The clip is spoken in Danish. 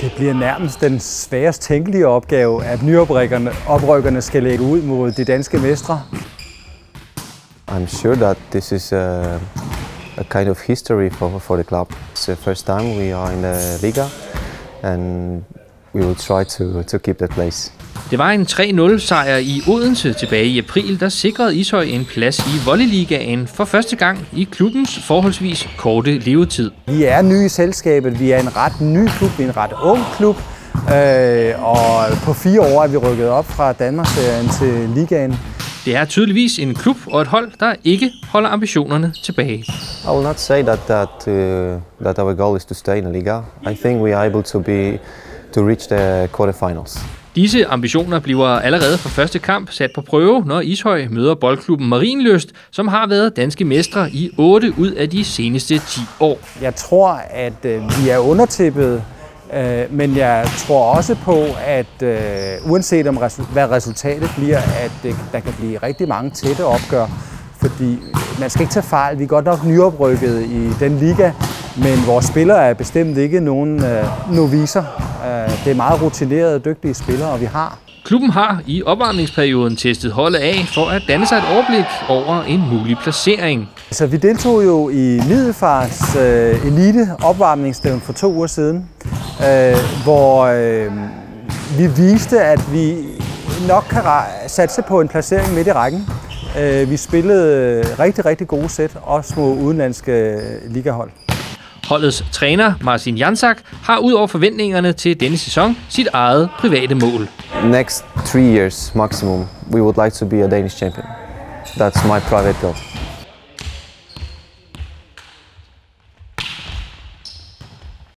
Det bliver nærmest den sværest tænkelige opgave, at nyoprykkerne skal lægge ud mod de danske mestre. I'm sure that this is a kind of history for the club. It's the first time we are in the Liga, and we will try to keep that place. Det var en 3-0-sejr i Odense tilbage i april, der sikrede Ishøj en plads i Volleligaen for første gang i klubbens forholdsvis korte levetid. Vi er nye i selskabet, vi er en ret ny klub, vi er en ret ung klub, og på 4 år er vi rykket op fra Danmarksserien til Ligaen. Det er tydeligvis en klub og et hold, der ikke holder ambitionerne tilbage. I will not say that our goal is to stay in the Liga. I think we are able to reach the quarterfinals. Disse ambitioner bliver allerede fra første kamp sat på prøve, når Ishøj møder Boldklubben Marienlyst, som har været danske mestre i 8 ud af de seneste 10 år. Jeg tror, at vi er undertippet, men jeg tror også på, at uanset om hvad resultatet bliver, at der kan blive rigtig mange tætte opgør. Fordi man skal ikke tage fejl, vi er godt nok nyoprykket i den liga, men vores spillere er bestemt ikke nogen novicer. Det er meget rutinerede og dygtige spillere, vi har. Klubben har i opvarmningsperioden testet holdet af for at danne sig et overblik over en mulig placering. Så vi deltog jo i Middelfarts elite-opvarmningsstævn for 2 uger siden, hvor vi viste, at vi nok kan satse på en placering midt i rækken. Vi spillede rigtig, rigtig gode sæt, også mod udenlandske ligahold. Holdets træner, Marcin Jansak, har ud over forventningerne til denne sæson sit eget private mål. Next 3 years maximum, we would like to be a Danish champion. That's my private goal.